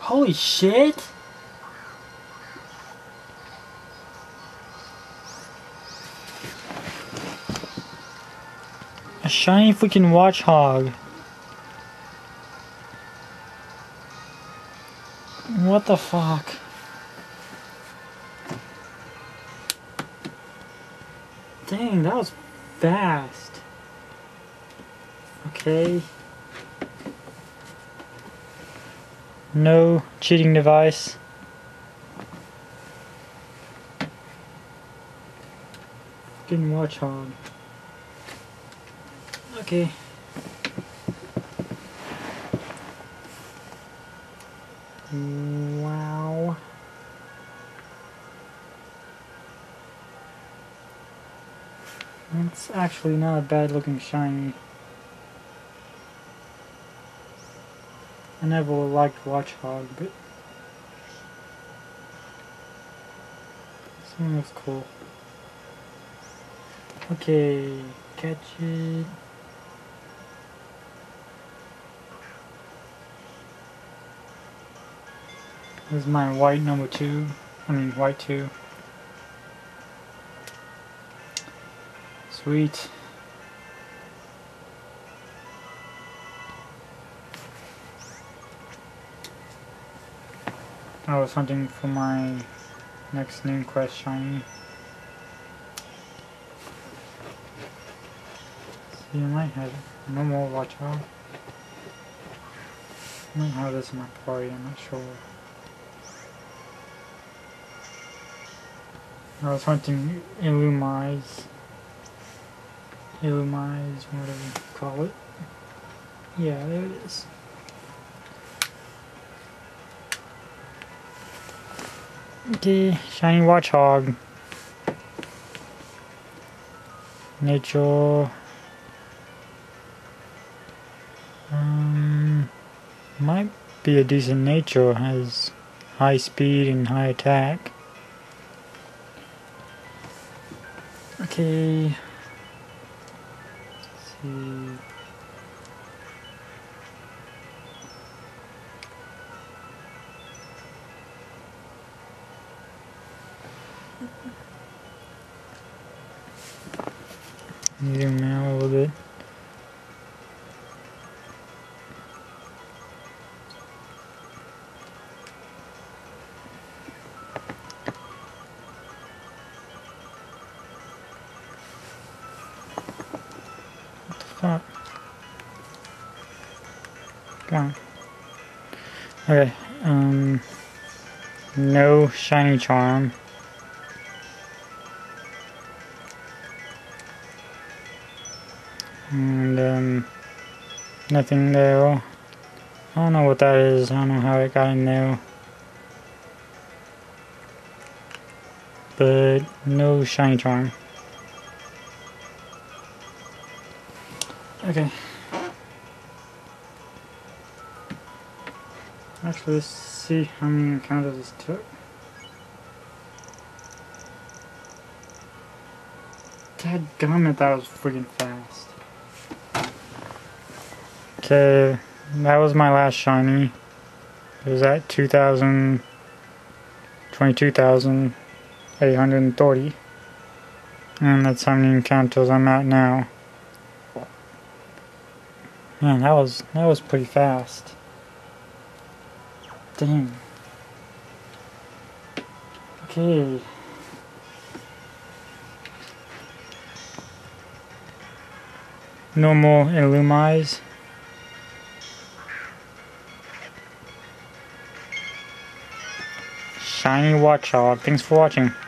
Holy shit! A shiny freaking Watchog. What the fuck? Dang, that was fast. Okay. No cheating device. Didn't watch hard. Okay. Wow. That's actually not a bad looking shiny. I never liked Watchog, but this one was cool. Okay, catch it. This is my white number 2. I mean, white 2. Sweet. I was hunting for my next Noon Quest shiny. See, I might have no more Watchog. I might have this in my party, I'm not sure. I was hunting Illumise, whatever you call it. Yeah, there it is. Okay, shiny Watchog. Nature. Might be a decent nature, has high speed and high attack. Okay. Let's see. Zoom now a little bit. What the fuck? Gone. Okay, no shiny charm. And, nothing there. I don't know what that is. I don't know how it got in there. But no shiny charm. Okay. Actually, let's see how many encounters this took. Dadgummit, that was freaking fast. Okay, that was my last shiny. It was at 22,830. And that's how many encounters I'm at now. Man, that was pretty fast. Dang. Okay. No more Illumise. Shiny Watchog. Thanks for watching.